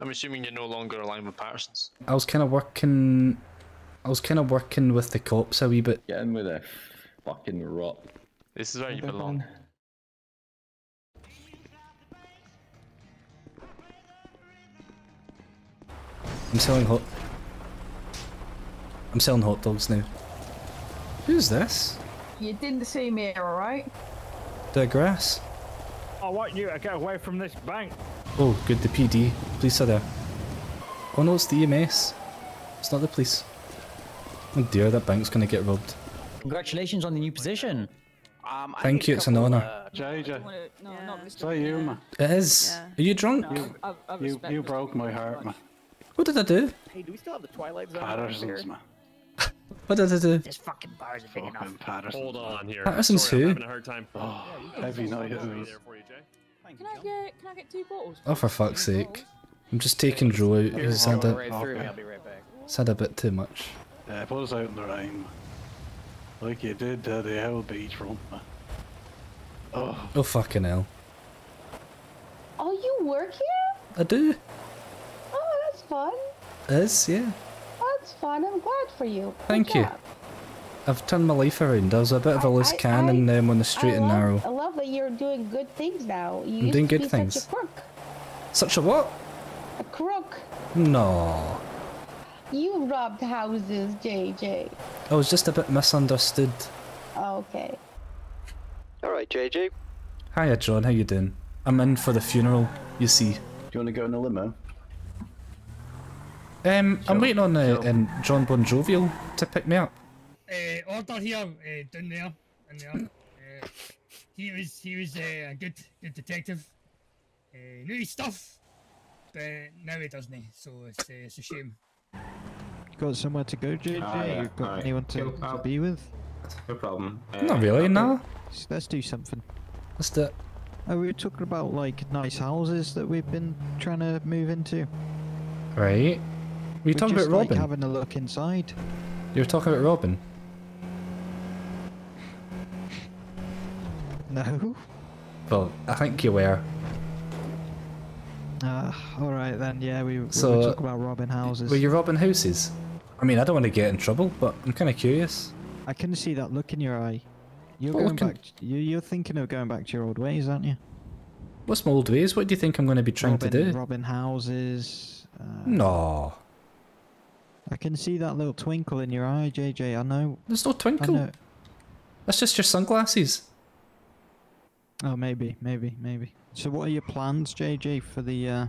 I'm assuming you're no longer aligned with Patterson's. I was kind of working with the cops a wee bit. Get in with a fucking rot. This is where you belong. I'm selling hot dogs now. Who's this? You didn't see me, alright? The grass. I want you to get away from this bank. Oh, good, the PD. Police are there. Oh no, it's the EMS. It's not the police. Oh dear, that bank's gonna get robbed. Congratulations on the new position. Thank you, it's an honour. JJ. No, yeah. Not Mr. You, man. It is. Yeah. Are you drunk? No, you broke my heart, man. What did I do? Hey, do we still have the Twilight Zone? Patterson's, man. What did I do? This fucking bars are big enough. Patterson's. Hold on here. Patterson's who? I'm having a hard time. Oh, yeah, heavy night, isn't it? Can I get 2 bottles? Oh, for fuck's sake. I'm just taking Drew out. He's had a bit too much. Yeah, put us out in the rain. Like you did the old beach front. Oh, fucking hell. Oh, you work here? I do. Oh, that's fun. It is, yeah. That's fun, I'm glad for you. Thank you. I've turned my life around. I was a bit of a loose cannon now I'm on the straight and narrow. I love that you're doing good things now. You I'm doing good things. Such a crook. Such a what? A crook. No. You robbed houses, JJ. I was just a bit misunderstood. Okay. Alright, JJ. Hiya, John. How you doing? I'm in for the funeral, you see. Do you want to go in a limo? I'm waiting on Jon Bonjovial to pick me up. Order here, down there, in there. He was a good detective. Knew his stuff, but now he doesn't. So it's a shame. You got somewhere to go, JJ? Yeah. You got anyone to be with? No problem. Not really, no. Let's do something. Let's do it. We were talking about like nice houses that we've been trying to move into. Right. We're talking about Robin. Like having a look inside. You were talking about Robin. No. Well, I think you were. All right then. Yeah, we were talking about robbing houses. Were you robbing houses? I mean, I don't want to get in trouble, but I'm kind of curious. I can see that look in your eye. You're thinking of going back to your old ways, aren't you? What's my old ways? What do you think I'm going to be trying to do? Robbing houses. No. I can see that little twinkle in your eye, JJ. I know. There's no twinkle. I know. That's just your sunglasses. Oh, maybe. So, what are your plans, JJ, for the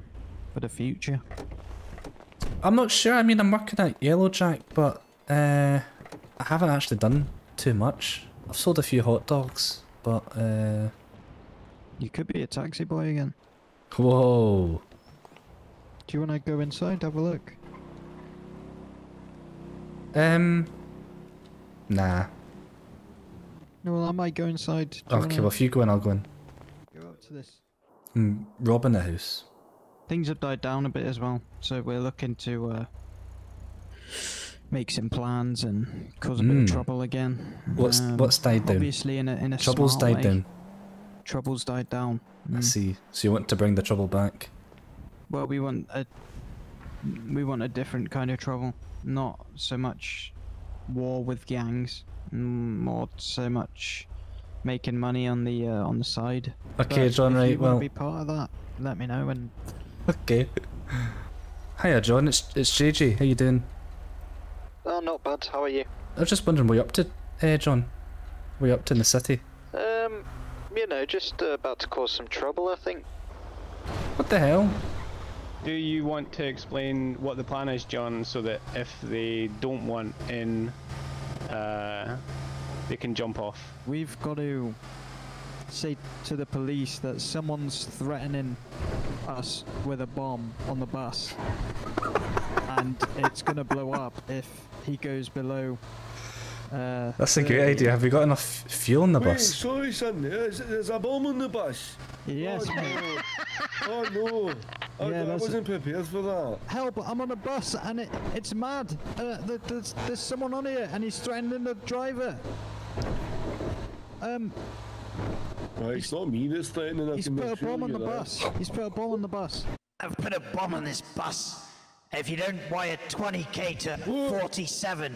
future? I'm not sure. I mean, I'm working at Yellowjack, but I haven't actually done too much. I've sold a few hot dogs, but you could be a taxi boy again. Whoa. Do you want to go inside, have a look? Nah. No, well, I might go inside. Okay, well, if you go in, I'll go in. Go up to this. Robbing the house. Things have died down a bit as well, so we're looking to make some plans and cause a bit of trouble again. What's died down? Obviously, in a trouble's died down. Trouble's died down. I see. So you want to bring the trouble back? Well, we want a different kind of trouble, not so much war with gangs, more so much making money on the side. Okay, but John. If right, you well, want to be part of that. Let me know and. Okay. Hiya, John. It's JJ. How you doing? Oh, not bad. How are you? I was just wondering, what you up to, John? What you up to in the city? You know, just about to cause some trouble, I think. What the hell? Do you want to explain what the plan is, John, so that if they don't want in, they can jump off? We've got to say to the police that someone's threatening us with a bomb on the bus, and it's going to blow up if he goes below. That's a great idea. Have we got enough fuel on the bus? Sorry, son. There's a bomb on the bus. Yes. Oh no. Oh, no. Yeah, I wasn't prepared for that. Help! I'm on a bus and it's mad. There's someone on here and he's threatening the driver. Right, it's not me that's threatening. He's put a bomb on the bus. I've put a bomb on this bus. If you don't wire 20k to 47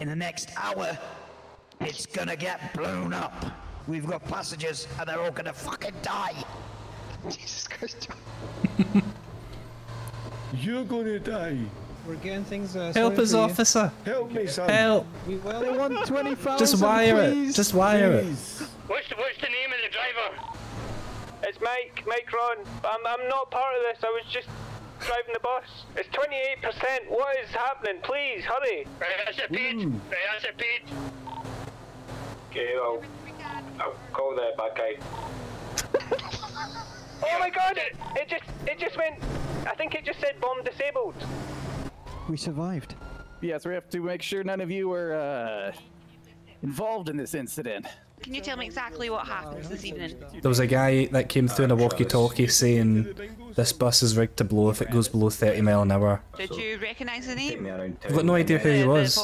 in the next hour, it's gonna get blown up. We've got passengers and they're all gonna fucking die. Jesus Christ. You're gonna die. We're getting things. Help us, officer. Help me, son. Help. We only want 20,000. Just wire it. Just wire it. What's the name of the driver? It's Mike. Mike Ron. I'm not part of this. I was just driving the bus. It's 28%. What is happening? Please, hurry. Right, that's it, Pete. Right, that's it, Pete. Okay, well, I'll call the bad guy. Oh my God! It just went. I think it just said bomb disabled. We survived. Yes, we have to make sure none of you are involved in this incident. Can you tell me exactly what happened this evening? There was a guy that came through in a walkie-talkie saying, "This bus is rigged to blow if it goes below 30 mph." Did you recognise the name? I've got no idea who he was.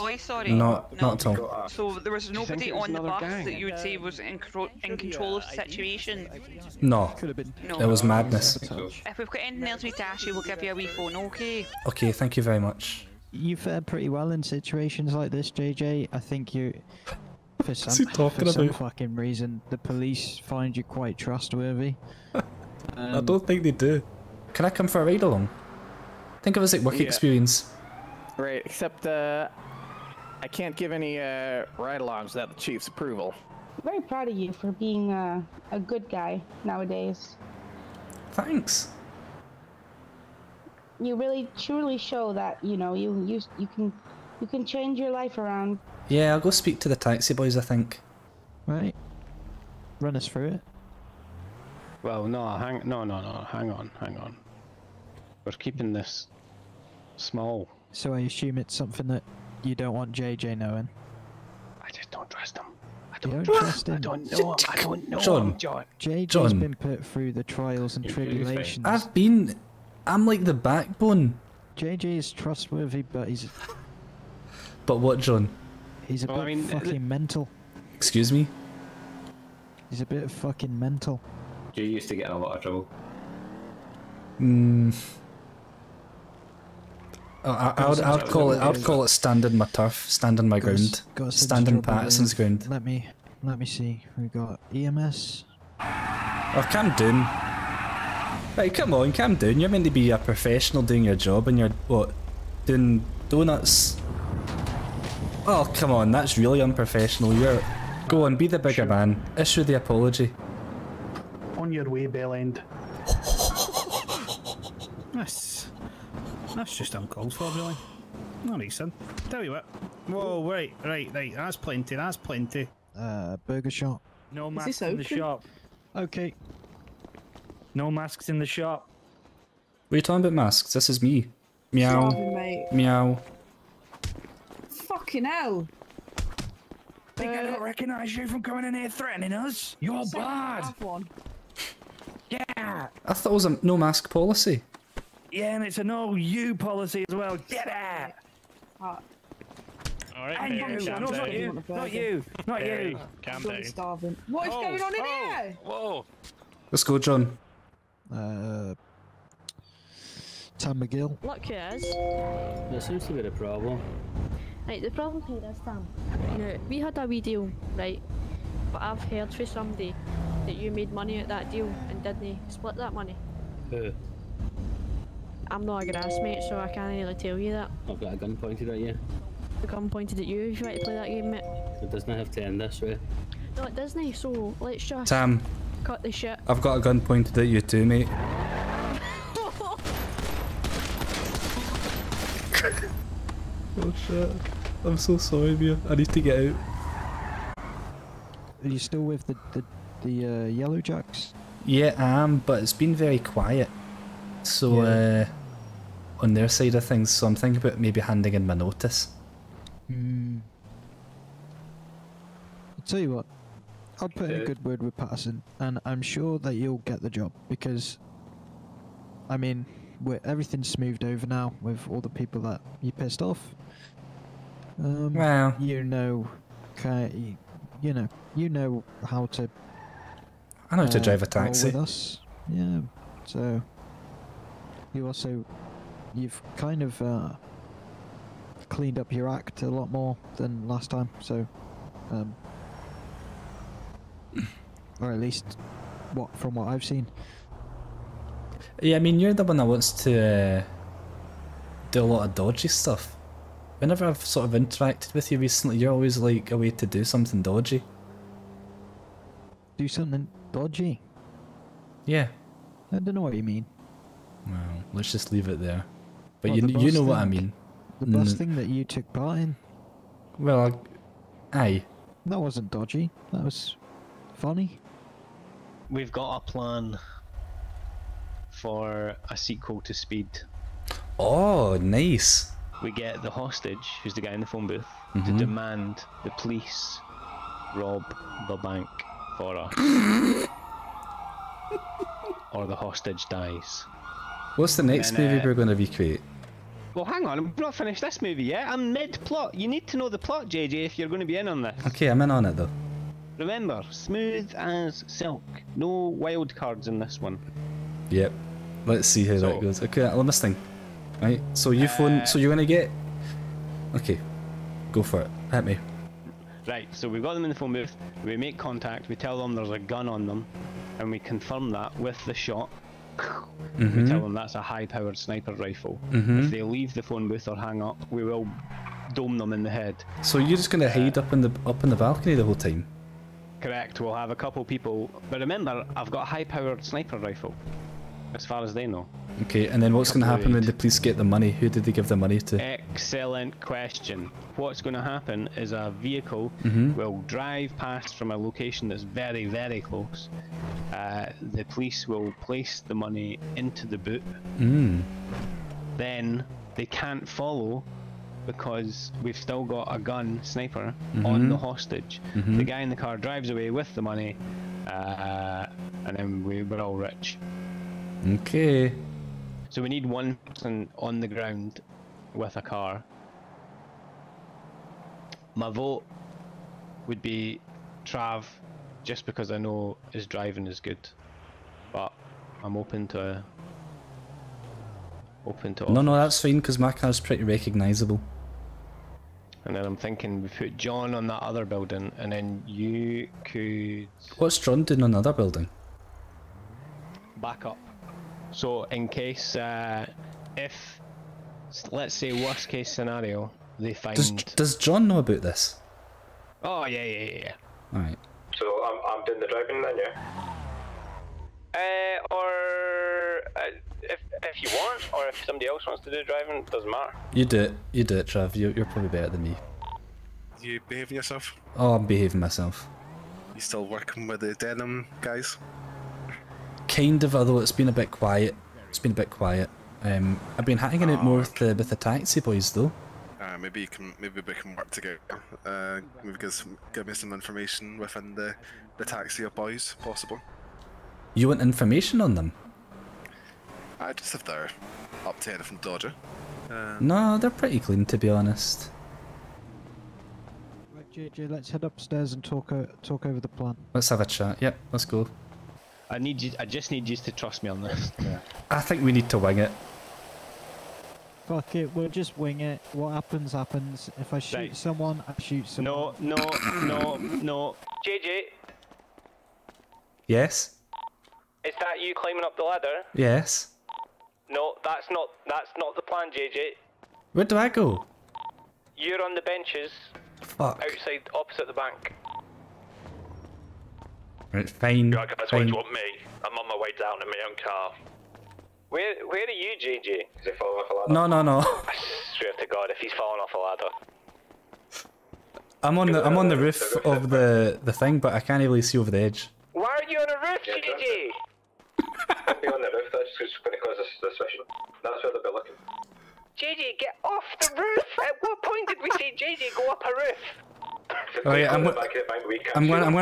Not at all. So there was nobody on the bus that you would say was in control of the situation? No. It was madness. If we've got anything else we need to ask you, we'll give you a wee phone, okay? Okay, thank you very much. You fared pretty well in situations like this, JJ. I think you... For some fucking reason, the police find you quite trustworthy. I don't think they do. Can I come for a ride along? Think of us like work experience. Right, except I can't give any ride-alongs without the chief's approval. I'm very proud of you for being a good guy nowadays. Thanks. You really truly show that you can change your life around. Yeah, I'll go speak to the taxi boys, I think. Right. Run us through it. Well, hang on. We're keeping this small. So I assume it's something that you don't want JJ knowing? I just don't trust him. I don't trust him. I don't know John. JJ's been put through the trials and tribulations. I'm like the backbone. JJ is trustworthy, but he's... But what, John? He's a bit fucking mental. Excuse me? He's a bit fucking mental. You used to get in a lot of trouble. I'd call it standing my turf, standing my ground, standing Patterson's ground. Let me see. We got EMS. Oh, Cam Doon. Hey, come on, Cam Doon. You're meant to be a professional doing your job, and you're doing donuts. Oh, come on, that's really unprofessional. Go on, be the bigger man. Issue the apology. On your way, bellend. That's just uncalled for, really. No reason. Tell you what. Whoa, right. That's plenty. Burger shop. No masks in the shop. Okay. No masks in the shop. What are you talking about masks? This is me. Meow. Meow. Fucking hell. Think I don't recognise you from coming in here threatening us? You're bad! Yeah! I thought it was a no mask policy. Yeah, and it's a no you policy as well. Get out! Alright, not you! Calm down. Starving. What is going on in here? Whoa! Let's go, John. Tam McGill. Lucky as. There seems to be a problem. Right, the problem here is, Sam, now, we had a wee deal, right, but I've heard from somebody that you made money at that deal and didn't split that money. Who? I'm not a grassmate, so I can't really tell you that. I've got a gun pointed at you. A gun pointed at you if you want to play that game, mate. It doesn't have to end this way. No, it doesn't, so let's just... Tam. Cut the shit. I've got a gun pointed at you too, mate. Oh shit. I'm so sorry, Mia. I need to get out. Are you still with the Yellowjacks? Yeah, I am, but it's been very quiet. So, on their side of things, so I'm thinking about maybe handing in my notice. I'll tell you what, I'll put in a good word with Patterson, and I'm sure that you'll get the job, because, I mean, everything's smoothed over now with all the people that you pissed off. Wow. You know how to. I know how to drive a taxi. With us. Yeah. So you also, you've kind of cleaned up your act a lot more than last time, so or at least what from what I've seen. Yeah, I mean, you're the one that wants to do a lot of dodgy stuff. Whenever I've sort of interacted with you recently, you're always like away to do something dodgy. Do something dodgy? Yeah. I don't know what you mean. Well, let's just leave it there. But well, you know what I mean. The best thing that you took part in. Well, aye. That wasn't dodgy. That was funny. We've got a plan for a sequel to Speed. Oh, nice. We get the hostage, who's the guy in the phone booth, to demand the police rob the bank for us. Or the hostage dies. What's the next movie we're going to recreate? Well, hang on, I'm not finished this movie yet. I'm mid-plot. You need to know the plot, JJ, if you're going to be in on this. Okay, I'm in on it, though. Remember, smooth as silk. No wild cards in this one. Yep. Let's see how that goes. Okay, I'm listening. Right, so you phone, so you're gonna get... Okay, go for it. Hit me. Right, so we've got them in the phone booth, we make contact, we tell them there's a gun on them, and we confirm that with the shot. We tell them that's a high-powered sniper rifle. If they leave the phone booth or hang up, we will dome them in the head. So you're just gonna hide up in the balcony the whole time? Correct, we'll have a couple people, but remember, I've got a high-powered sniper rifle. As far as they know. Okay, and then what's going to happen when the police get the money? Who did they give the money to? Excellent question. What's going to happen is a vehicle will drive past from a location that's very, very close. The police will place the money into the boot. Then they can't follow because we've still got a gun sniper on the hostage. The guy in the car drives away with the money, and then we're all rich. Okay. So we need one person on the ground with a car. My vote would be Trav, just because I know his driving is good. But I'm open to offers. No, that's fine, because my car's pretty recognisable. And then I'm thinking we put John on that other building, and then you could... What's John doing on another building? Back up. So in case, if, let's say worst case scenario, they find... Does John know about this? Oh, yeah. Alright. So I'm doing the driving then, yeah? Or if you want, or if somebody else wants to do driving, doesn't matter. You do it, Trav, you're probably better than me. You behaving yourself? Oh, I'm behaving myself. You still working with the denim guys? Kind of, although it's been a bit quiet. I've been hanging out more with the taxi boys though. Maybe we can work together. Maybe give me some information within the taxi boys, possible. You want information on them? I just if they're up to anything dodgy. No, they're pretty clean to be honest. Right, JJ, let's head upstairs and talk over the plan. Let's have a chat. Yep, let's go. I just need you to trust me on this. Yeah. I think we need to wing it. Fuck it, we'll just wing it. What happens, happens. If I shoot someone, I shoot someone. No. JJ? Yes? Is that you climbing up the ladder? Yes. No, that's not the plan, JJ. Where do I go? You're on the benches. Fuck. Outside, opposite the bank. Right, fine. Right, guys, what do you want me? I'm on my way down in my own car. Where are you, JJ? Is he falling off a ladder? No. I swear to God, if he's falling off a ladder. I'm on the roof of the thing, but I can't really see over the edge. Why are you on a roof, JJ? I'll be on the roof. That's just going to cause a suspicion. That's where they'll be looking. JJ, get off the roof! At what point did we say JJ go up a roof? Oh yeah, I'm gonna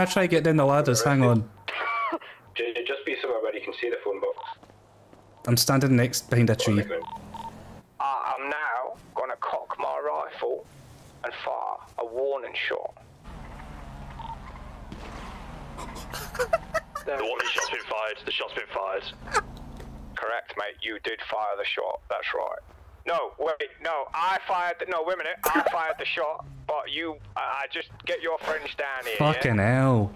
try to get down the ladders. Hang on. Just be somewhere where you can see the phone box. I'm standing next behind a tree. I'm now gonna cock my rifle and fire a warning shot. The warning shot's been fired. Correct. mate. You did fire the shot. That's right. No, wait, no, I fired the... No, wait a minute. I fired the shot, but you... just get your friends down here. Fucking hell.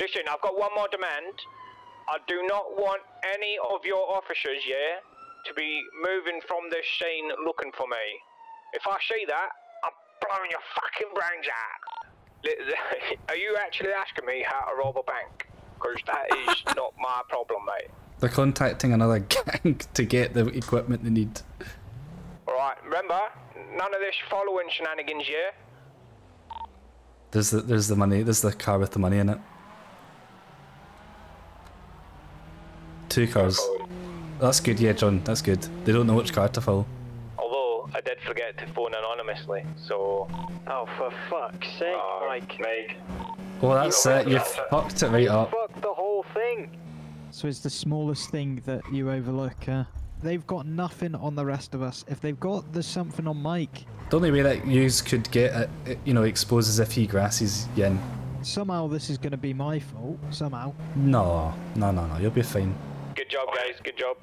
Listen, I've got one more demand. I do not want any of your officers, yeah, to be moving from this scene looking for me. If I see that, I'm blowing your fucking brains out. Are you actually asking me how to rob a bank? Because that is not my problem, mate. They're contacting another gang to get the equipment they need. Alright, remember, none of this following shenanigans, yeah? There's the money, there's the car with the money in it. Two cars. Oh. That's good, yeah, John, that's good. They don't know which car to fill. Although, I did forget to phone anonymously, so... Oh, for fuck's sake, Mike. Meg. Oh, that's it, you fucked it right up. You fucked the whole thing! So it's the smallest thing that you overlook, huh? They've got nothing on the rest of us. If they've got there's something on Mike. The only way that Hughes could get it, you know, exposes if he grasses Yin. Somehow this is going to be my fault. Somehow. No, no, no, no. You'll be fine. Good job, guys. Good job.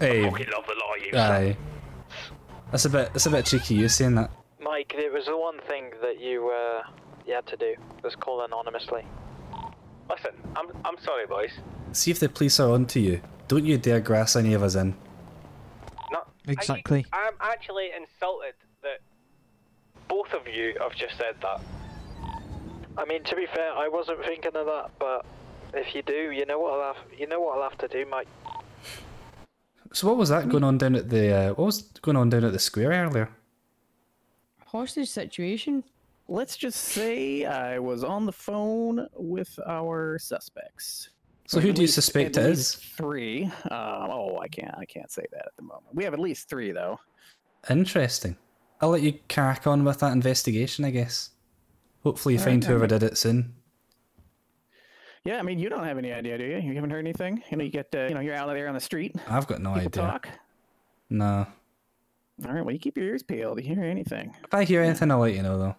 Hey. I fucking love the lot of you. Aye. That's a bit cheeky. You saying that? Mike, there was the one thing that you had to do. Was call anonymously. Listen, I'm sorry, boys. See if the police are onto you. Don't you dare grass any of us in. Exactly. I'm actually insulted that both of you have just said that. I mean, to be fair, I wasn't thinking of that, but if you do, you know what I'll have to do, Mike. So what was that going on down at the what was going on down at the square earlier? Hostage situation. Let's just say I was on the phone with our suspects. So who do you suspect it is? Three. Oh, I can't say that at the moment. We have at least three, though. Interesting. I'll let you crack on with that investigation, I guess. Hopefully you find whoever did it soon. Yeah, I mean, you don't have any idea, do you? You haven't heard anything? You know, you get, you know, you're out there on the street. I've got no idea. Talk. No. All right, well, you keep your ears peeled. You hear anything? If I hear anything, I'll let you know, though.